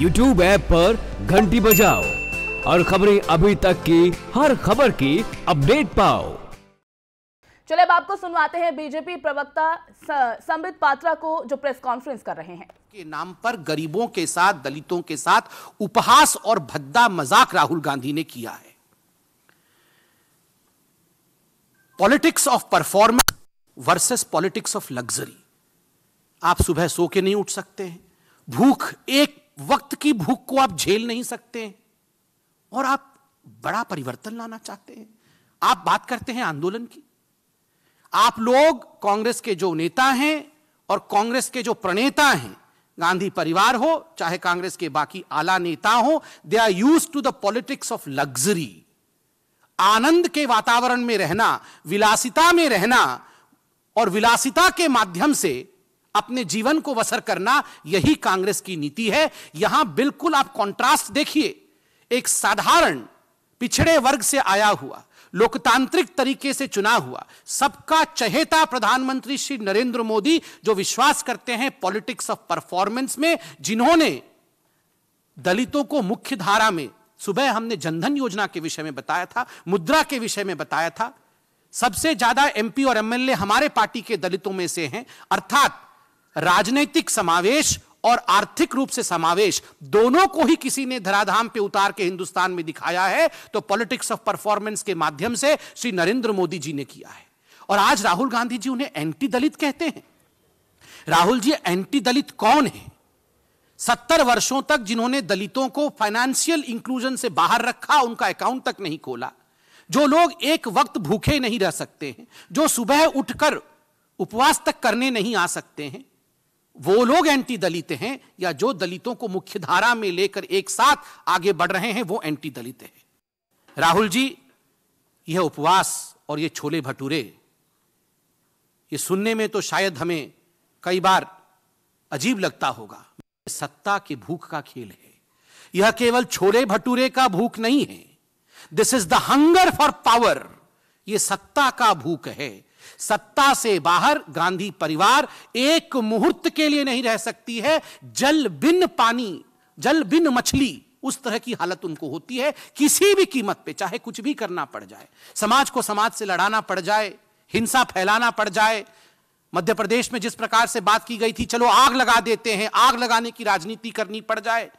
YouTube app पर घंटी बजाओ और खबरें अभी तक की हर खबर की अपडेट पाओ। चलिए अब आपको सुनवाते हैं बीजेपी प्रवक्ता संबित पात्रा को जो प्रेस कॉन्फ्रेंस कर रहे हैं। के नाम पर गरीबों के साथ, दलितों के साथ उपहास और भद्दा मजाक राहुल गांधी ने किया है। Politics of performance versus politics of luxury. आप सुबह सो के नहीं उठ सकते हैं, भूख, एक वक्त की भूख को आप झेल नहीं सकते हैं और आप बड़ा परिवर्तन लाना चाहते हैं। आप बात करते हैं आंदोलन की। आप लोग कांग्रेस के जो नेता हैं और कांग्रेस के जो प्रणेता हैं, गांधी परिवार हो चाहे कांग्रेस के बाकी आला नेता हो, they are used to the politics of luxury. आनंद के वातावरण में रहना, विलासिता में रहना और विलासिता के माध्यम से अपने जीवन को बसर करना, यही कांग्रेस की नीति है। यहां बिल्कुल आप कॉन्ट्रास्ट देखिए। एक साधारण पिछड़े वर्ग से आया हुआ, लोकतांत्रिक तरीके से चुना हुआ, सबका चहेता प्रधानमंत्री श्री नरेंद्र मोदी, जो विश्वास करते हैं पॉलिटिक्स ऑफ परफॉर्मेंस में, जिन्होंने दलितों को मुख्य धारा में, सुबह हमने जनधन योजना के विषय में बताया था, मुद्रा के विषय में बताया था, सबसे ज्यादा एमपी और एमएलए हमारे पार्टी के दलितों में से हैं। अर्थात राजनीतिक समावेश और आर्थिक रूप से समावेश, दोनों को ही किसी ने धराधाम पे उतार के हिंदुस्तान में दिखाया है, तो पॉलिटिक्स ऑफ परफॉर्मेंस के माध्यम से श्री नरेंद्र मोदी जी ने किया है। और आज राहुल गांधी जी उन्हें एंटी दलित कहते हैं। राहुल जी, एंटी दलित कौन है? 70 वर्षों तक जिन्होंने दलितों को फाइनेंशियल इंक्लूजन से बाहर रखा, उनका अकाउंट तक नहीं खोला, जो लोग एक वक्त भूखे नहीं रह सकते हैं, जो सुबह उठकर उपवास तक करने नहीं आ सकते हैं, वो लोग एंटी दलित हैं, या जो दलितों को मुख्य धारा में लेकर एक साथ आगे बढ़ रहे हैं वो एंटी दलित हैं। राहुल जी, यह उपवास और ये छोले भटूरे, ये सुनने में तो शायद हमें कई बार अजीब लगता होगा, सत्ता की भूख का खेल है। यह केवल छोले भटूरे का भूख नहीं है। This is the hunger for power. यह सत्ता का भूख है। सत्ता से बाहर गांधी परिवार एक मुहूर्त के लिए नहीं रह सकती है। जल बिन पानी, जल बिन मछली, उस तरह की हालत उनको होती है। किसी भी कीमत पे, चाहे कुछ भी करना पड़ जाए, समाज को समाज से लड़ाना पड़ जाए, हिंसा फैलाना पड़ जाए। मध्य प्रदेश में जिस प्रकार से बात की गई थी, चलो आग लगा देते हैं, आग लगाने की राजनीति करनी पड़ जाए।